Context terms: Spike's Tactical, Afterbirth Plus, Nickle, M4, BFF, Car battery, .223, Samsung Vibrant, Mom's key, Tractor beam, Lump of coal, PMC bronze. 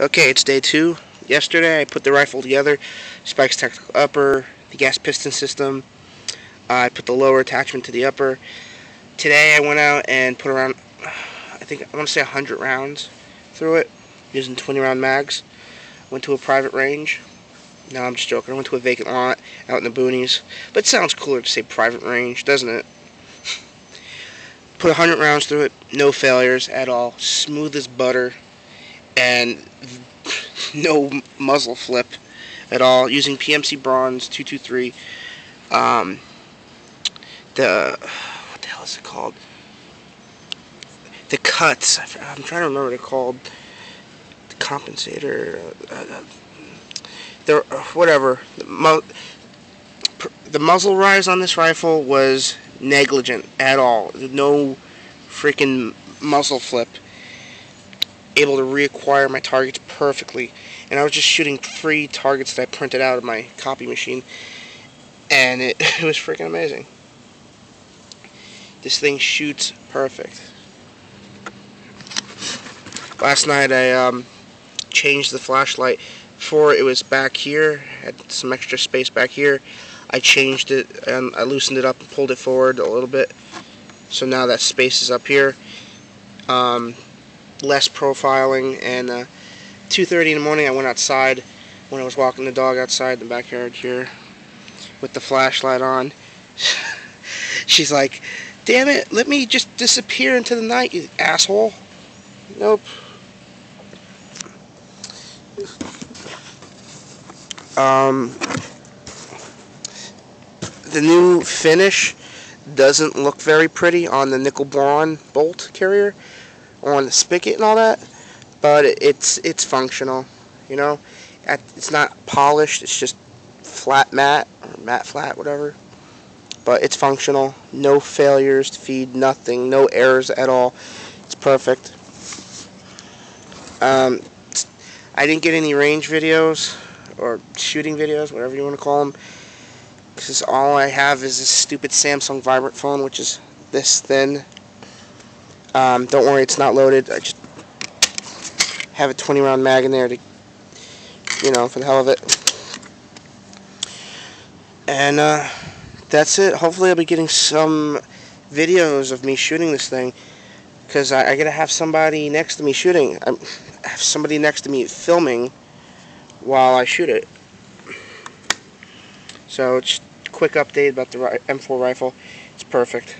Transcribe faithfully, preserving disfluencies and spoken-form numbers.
Okay, it's day two. Yesterday I put the rifle together, Spike's Tactical upper, the gas piston system. Uh, I put the lower attachment to the upper. Today I went out and put around, I think I want to say one hundred rounds through it, using twenty round mags. Went to a private range. No, I'm just joking. I went to a vacant lot out in the boonies. But it sounds cooler to say private range, doesn't it? Put one hundred rounds through it, no failures at all, smooth as butter, and no muzzle flip at all, using P M C bronze two two three. Um, the, what the hell is it called? The cuts, I'm trying to remember what they're called. The compensator, uh, uh, the, uh, whatever. The, mu the muzzle rise on this rifle was negligent at all. No freaking muzzle flip. Able to reacquire my targets perfectly, and I was just shooting three targets that I printed out of my copy machine, and it, it was freaking amazing. This thing shoots perfect. Last night I um, changed the flashlight. Before it was back here, had some extra space back here. I changed it and I loosened it up and pulled it forward a little bit, so now that space is up here. Um, less profiling, and uh, two thirty in the morning I went outside when I was walking the dog outside in the backyard here with the flashlight on. She's like, damn it, let me just disappear into the night, you asshole. Nope. Um, the new finish doesn't look very pretty on the nickel blonde bolt carrier, on the spigot and all that, but it's it's functional, you know. It's not polished, it's just flat matte, or matte flat, whatever, but it's functional. No failures to feed, nothing, no errors at all. It's perfect. um, I didn't get any range videos or shooting videos, whatever you want to call them, because all I have is this stupid Samsung Vibrant phone, which is this thin. Um, don't worry, it's not loaded. I just have a twenty round mag in there to, you know, for the hell of it. And uh, that's it. Hopefully I'll be getting some videos of me shooting this thing, because I, I gotta have somebody next to me shooting. I'm, I have somebody next to me filming while I shoot it. So just a quick update about the M four rifle. It's perfect.